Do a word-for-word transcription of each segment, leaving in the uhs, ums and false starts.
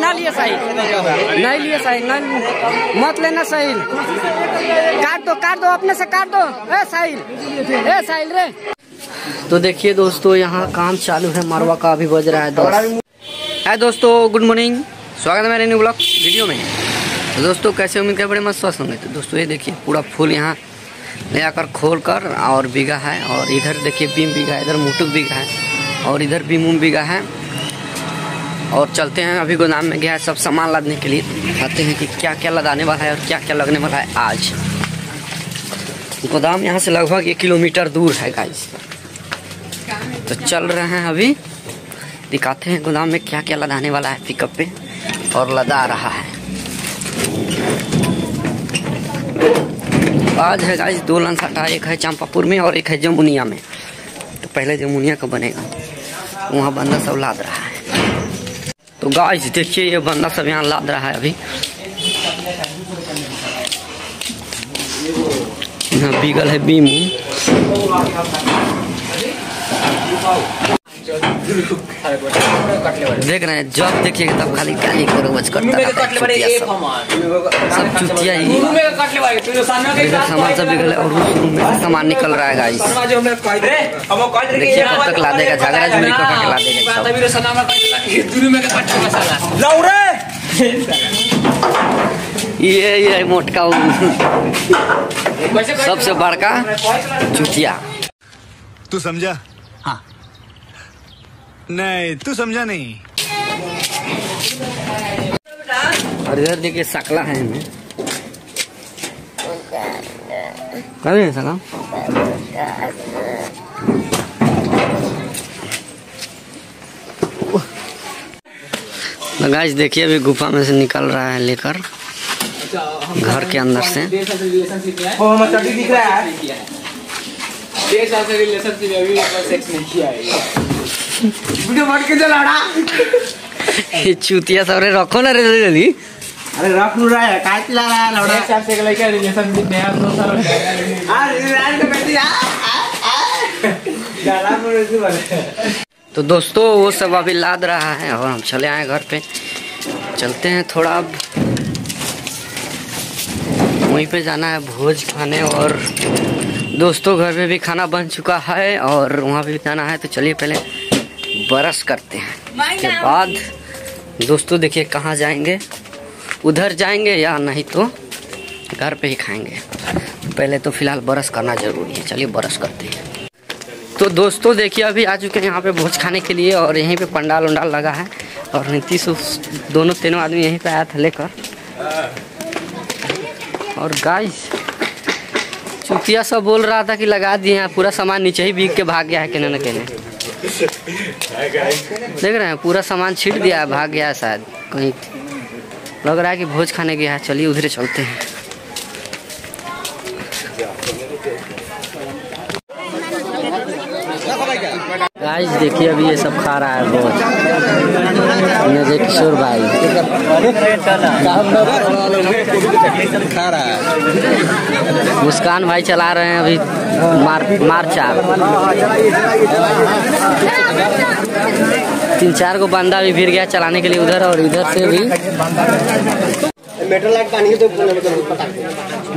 ना लिए साहिल, नहीं लिए साहिल, नहीं मत लेना साहिल, काट दो काट दो अपने से काट दो, ए साहिल ए साहिल रे। तो देखिए दोस्तों यहाँ काम चालू है, मारवा का अभी बज रहा है दस। हाय दोस्तों, गुड मॉर्निंग, स्वागत है मेरे न्यू ब्लॉग वीडियो में। तो दोस्तों कैसे, उम्मीद कर बड़े मस्त स्वस्थ होंगे। तो दोस्तों ये देखिए पूरा फूल यहाँ ले आकर खोल कर और बीघा है, और इधर देखिए बीम बीघा है, इधर मुटुक बीघा है, और इधर बीम उम बीघा है। और चलते हैं, अभी गोदाम में गया है सब सामान लादने के लिए, दिखाते हैं कि क्या क्या लगाने वाला है और क्या क्या लगने वाला है आज। गोदाम यहाँ से लगभग एक किलोमीटर दूर है गाइस। तो चल रहे हैं, अभी दिखाते हैं गोदाम में क्या क्या लदाने वाला है पिकअप पे, और लदा रहा है। आज है गाइस दो लंसाटा, एक है चंपापुर में और एक है जमुनिया में। तो पहले जमुनिया का बनेगा, वहाँ बंदा सब लाद रहा है। तो गाइस देखिए ये बंदा सब यहाँ लाद रहा है, अभी यहाँ बीगल है बीम। देख रहे हैं जब देखिएगा तब खाली गाली गलौज करता है, सब चुतिया ही। इधर सामान सब बिगल है और उस रूम में सामान निकल रहा है गाइस। देखिए कब तक लादेगा, झगड़ा झूरी पका के लादेगा। ये ये मोटका सबसे बड़का चुतिया, तू समझा? हाँ नहीं तू समझा नहीं। और इधर देखिए सकला है, मैं कभी नहीं सकला। तो गाइस देखिए अभी गुफा में से निकल रहा है लेकर घर के अंदर से। दिख रहा है चूतिया सब रखो ना रे जल्दी। अरे रख रहा है, काटला रहा है लौड़ा साहब से लेके रिलेशन भी नया दो साल हो गया। आ रिलायंस पे बैठी आ आ गाला में से बने। तो दोस्तों वो सब अभी लाद रहा है और हम चले आए घर पे। चलते हैं थोड़ा, अब वहीं पे जाना है भोज खाने। और दोस्तों घर पे भी खाना बन चुका है और वहाँ भी जाना है। तो चलिए पहले ब्रश करते हैं, के बाद दोस्तों देखिए कहाँ जाएंगे, उधर जाएंगे या नहीं तो घर पे ही खाएंगे। पहले तो फिलहाल ब्रश करना ज़रूरी है, चलिए ब्रश करते हैं। तो दोस्तों देखिए अभी आ चुके हैं यहाँ पे भोज खाने के लिए, और यहीं पे पंडाल उंडाल लगा है। और नीतीश दोनों तीनों आदमी यहीं पर आया था लेकर। और गाइस चुतिया सब बोल रहा था कि लगा दिए हैं, पूरा सामान नीचे ही भीग के भाग गया है कहने न कहने। देख रहे हैं पूरा सामान छीट दिया है, भाग गया है, शायद कहीं लग रहा है कि भोज खाने गया है। चलिए उधर चलते हैं। गाइस देखिए अभी ये सब खा रहा है भोज, किशोर भाई खा रहा है, मुस्कान भाई चला रहे हैं अभी मार मारचाल। तीन चार को बंदा भी फिर गया चलाने के लिए उधर, और इधर से भी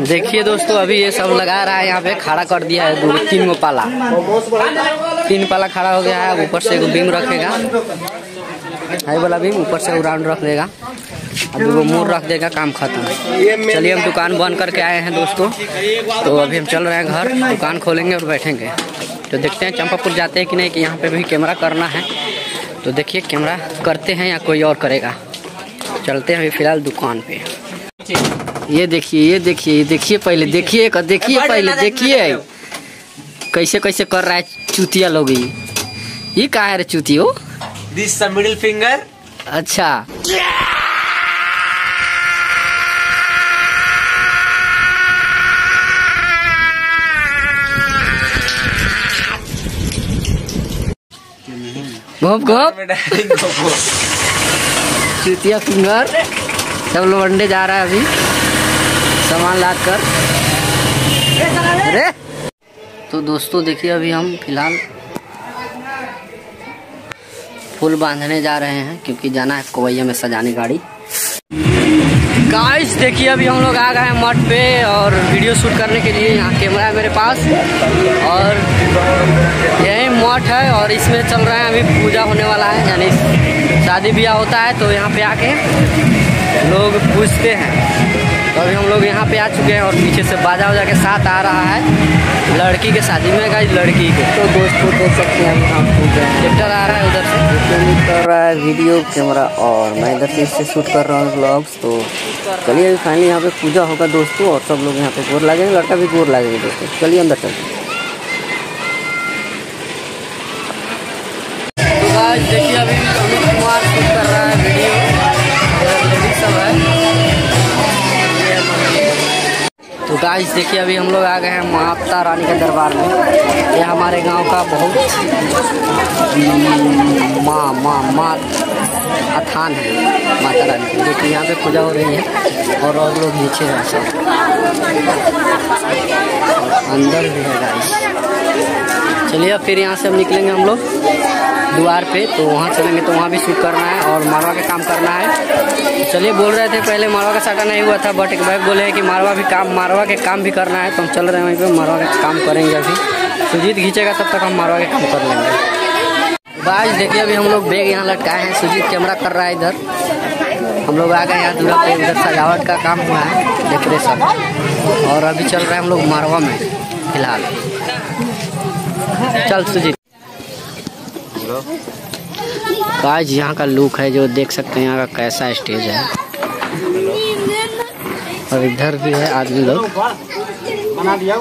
देखिए दोस्तों अभी ये सब लगा रहा है। यहाँ पे खड़ा कर दिया है दो तीन गो पाला, तीन पाला खड़ा हो गया है। ऊपर से बीम रखेगा, हाई वाला बीम ऊपर से राउंड रख देगा, अभी वो मोड़ रख देगा, काम खत्म। चलिए हम दुकान बंद करके आए हैं दोस्तों, तो अभी हम चल रहे हैं घर, दुकान खोलेंगे और बैठेंगे। तो देखते हैं चंपापुर जाते हैं कि नहीं, कि यहाँ पे भी कैमरा करना है। तो देखिए कैमरा करते हैं या कोई और करेगा। चलते हैं अभी फिलहाल दुकान पे। ये देखिए ये देखिए ये देखिए पहले देखिए देखिए पहले देखिए कैसे कैसे कर रहा है चूतिया लोग। ये कहाँ है रे चूतियो? This middle finger. अच्छा घोप घोप चूतिया फिंगर। सब लोग अंडे जा रहा है अभी सामान लाद कर। अरे तो दोस्तों देखिए अभी हम फिलहाल फूल बांधने जा रहे हैं क्योंकि जाना है कोवैया में सजाने गाड़ी। गाइस देखिए अभी हम लोग आ गए हैं मठ पे और वीडियो शूट करने के लिए। यहाँ कैमरा है मेरे पास और यही मठ है और इसमें चल रहा है अभी पूजा होने वाला है, यानी शादी ब्याह होता है तो यहाँ पे आके लोग पूजते हैं। तो अभी हम लोग यहाँ पे आ चुके हैं और पीछे से बाजा वजा के साथ आ रहा है लड़की के शादी में। गाइस लड़की के तो दोस्तों देख सकते हैं हम ट्रैक्टर आ रहा है उधर से कर रहा है वीडियो कैमरा और मैं इधर से इससे शूट कर रहा हूँ ब्लॉग्स। तो चलिए अभी फाइनली यहाँ पे पूजा होगा दोस्तों और सब लोग यहाँ पे गोर लागेंगे, लड़का भी गोर लागेंगे दोस्तों। चलिए अंदर चलते हैं। तो गाइस देखिए अभी अमित कुमार शूट कर रहा है वीडियो, सब है। तो गाइस देखिए अभी हम लोग आ गए हैं माता रानी के दरबार में। यह हमारे गाँव का बहुत माँ माँ माँ अथान है माता रानी की, जो कि यहाँ पे पूजा हो रही है और और लोग नीचे हैं सब अंदर भी है गाइस। चलिए अब फिर यहाँ से हम निकलेंगे हम लोग द्वार पे, तो वहाँ चलेंगे तो वहाँ भी शूट करना है और मारवा के काम करना है। चलिए बोल रहे थे पहले मारवा का साटा नहीं हुआ था बट एक भाई बोले हैं कि मारवा भी काम मारवा के काम भी करना है, तो हम चल रहे हैं वहीं पर मारवा का काम करेंगे। अभी सुजीत खींचेगा तब तक हम मारवा के काम कर लेंगे। गाइस देखिए अभी हम लोग बैग यहाँ लटकाए हैं, सुजीत कैमरा कर रहा है इधर। हम लोग आ गए यहाँ दूल्हा पे, इधर सजावट का काम हुआ है डेकोरेशन और अभी चल रहा है हम लोग मारवा में फिलहाल। चल सुजीत। गाइस यहाँ का लुक है जो देख सकते हैं यहाँ का कैसा स्टेज है और इधर भी है आदमी लोग बना दिया।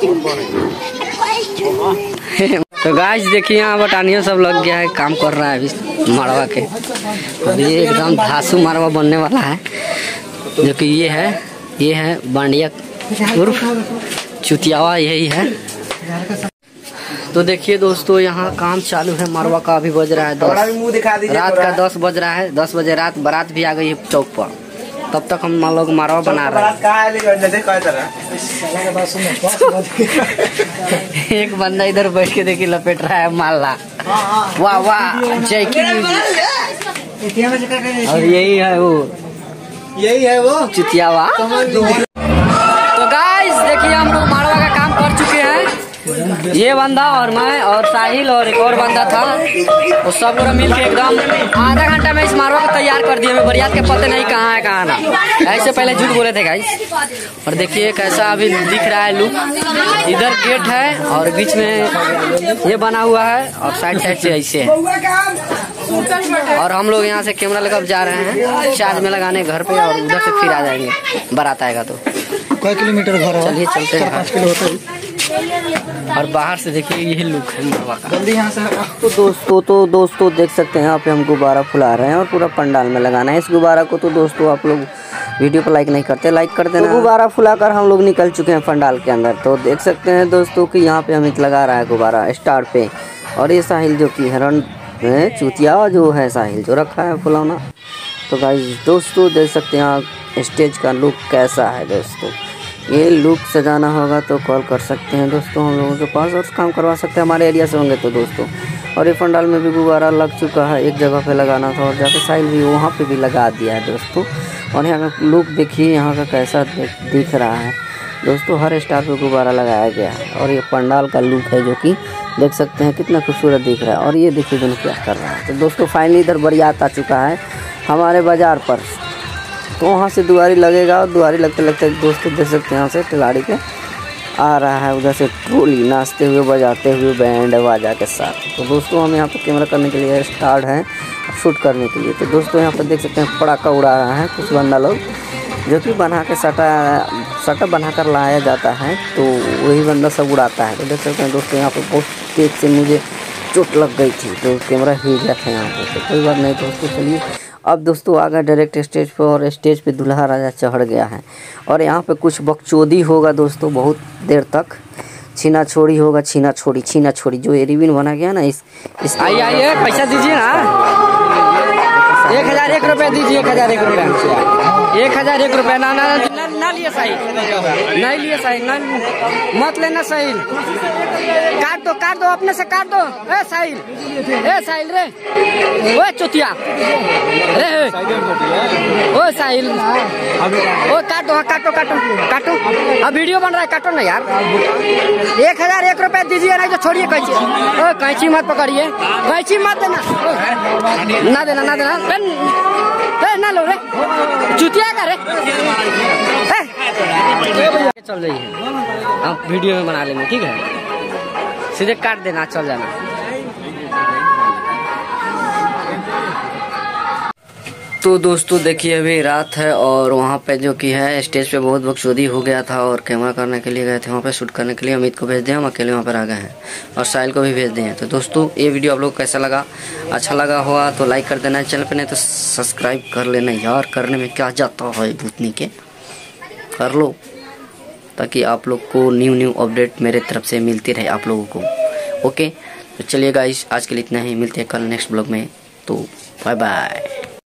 तो गाइस देखिए यहाँ बटानिया सब लग गया है, काम कर रहा है अभी मारवा के। और ये एकदम धासु मारवा बनने वाला है, जो कि ये है ये है बांडिया उर्फ चुतियावा, यही है। तो देखिए दोस्तों यहाँ काम चालू है मारवा का। अभी बज रहा है दस रात का दस बज रहा है दस बजे रात बारात भी आ गई है चौक पर। तब तक हम लोग मारवा बना रहे। एक बंदा इधर बैठ के देखिए लपेट रहा है माला। वाह वाह जैकी। और यही है वो यही है वो चुतियावा। तो गाइस देखिए हम लोग मारवा का काम कर चुके हैं, ये बंदा और मैं और साहिल और एक और बंदा था। वो सब लोग मिल के एकदम आधा घंटा में इस मारवा को तैयार कर दिया। हमें बरियात के पता नहीं कहाँ है कहाँ ना, ऐसे पहले झूठ बोले थे गाइस। और देखिए कैसा अभी दिख रहा है लुक। इधर गेट है और बीच में ये बना हुआ है और साइड साइड से ऐसे है। और हम लोग यहाँ से कैमरा लेकर जा रहे हैं चार्ज में लगाने घर पे और उधर से फिर आ जाएंगे बारात आएगा तो। कई किलोमीटर घर है? चलिए चलते हैं। और बाहर से देखिए यही लुक है मारवा का। जल्दी यहाँ से। तो दोस्तों तो दोस्तों देख सकते हैं यहाँ पे हम गुब्बारा फुला रहे हैं और पूरा पंडाल में लगाना है इस गुब्बारा को। तो दोस्तों आप लोग वीडियो पर लाइक नहीं करते, लाइक कर देना। तो गुब्बारा फुलाकर हम लोग निकल चुके हैं पंडाल के अंदर। तो देख सकते हैं दोस्तों कि यहाँ पे अमित लगा रहा है गुब्बारा स्टार पे और ये साहिल जो कि हिरण चुतिया जो है साहिल जो रखा है फुलौना। तो गाइस दोस्तों देख सकते हैं यहाँ स्टेज का लुक कैसा है दोस्तों। ये लुक सजाना होगा तो कॉल कर सकते हैं दोस्तों हम लोगों के पास और काम करवा सकते हैं, हमारे एरिया से होंगे तो दोस्तों। और ये पंडाल में भी गुब्बारा लग चुका है, एक जगह पे लगाना था और जाके साइड भी वहाँ पे भी लगा दिया है दोस्तों। और यहाँ का लुक देखिए यहाँ का कैसा दिख रहा है दोस्तों। हर स्टार पे गुब्बारा लगाया गया है और ये पंडाल का लुक है जो कि देख सकते हैं कितना खूबसूरत दिख रहा है। और ये देखिए दोनों क्या कर रहा है। तो दोस्तों फाइनली इधर बरियात आ चुका है हमारे बाज़ार पर, तो वहाँ से दुआरी लगेगा और दुआरी लगते लगते दोस्तों देख सकते हैं यहाँ से खिलाड़ी के आ रहा है उधर से ट्रोली नाचते हुए बजाते हुए बैंड बाजा के साथ। तो दोस्तों हम यहाँ पर कैमरा करने के लिए स्टार्ट हैं शूट करने के लिए। तो दोस्तों यहाँ पर देख सकते हैं पटाखा उड़ा रहा है कुछ बंदा लोग, जो कि बना के सटा सटा बना कर लाया जाता है तो वही बंदा सब उड़ाता है। तो देख सकते हैं दोस्तों यहाँ पर बहुत तेज से मुझे चोट लग गई थी तो कैमरा हिल गया था यहाँ पर, तो कोई बात नहीं दोस्तों। चलिए अब दोस्तों आ गए डायरेक्ट स्टेज पर और स्टेज पे दुल्हा राजा चढ़ गया है और यहाँ पे कुछ बकचोदी होगा दोस्तों बहुत देर तक। छीना छोड़ी होगा, छीना छोड़ी छीना छोड़ी जो रिबन बना गया ना इस, इस आइए आइए पैसा दीजिए ना। एक हजार एक रुपया दीजिए, एक हजार एक रुपया, एक हजार एक रुपया। ना ना ना लिए साहिल, नहीं लिए साहिल, मत लेना साहिल। काट दो काट दो, अपने से काट दो। ए साहिल, ए साहिल रे, ओ चुतिया रे, ओ साहिल, ओ काटो काटो काटो काटो, अब वीडियो बन रहा है, काटो ना यार। एक हजार एक रुपया दीजिए ना, तो छोड़िए कैंची, ओ कैंची मत पकड़िए, कैंची मत देना, ना देना ना देना, पेन पेन ना लो रे, चुतिया का रे, चल रही है। आप वीडियो में बना लेंगे, ठीक है, सीधे काट देना, चल जाना। तो दोस्तों देखिए अभी रात है और वहाँ पे जो कि है स्टेज पे बहुत बकचोदी हो गया था, और कैमरा करने के लिए गए थे वहाँ पे, शूट करने के लिए अमित को भेज दिया, हम अकेले वहाँ पर आ गए हैं, और साहिल को भी भेज दिए हैं। तो दोस्तों ये वीडियो आप लोग कैसा लगा, अच्छा लगा हुआ तो लाइक कर देना, चैनल पे नहीं तो सब्सक्राइब कर लेना यार, करने में क्या जाता है भूतनी के, कर लो, ताकि आप लोग को न्यू न्यू अपडेट मेरे तरफ से मिलती रहे आप लोगों को। ओके तो चलिए गाइस, आज के लिए इतना ही, मिलते हैं कल नेक्स्ट ब्लॉग में, तो बाय बाय।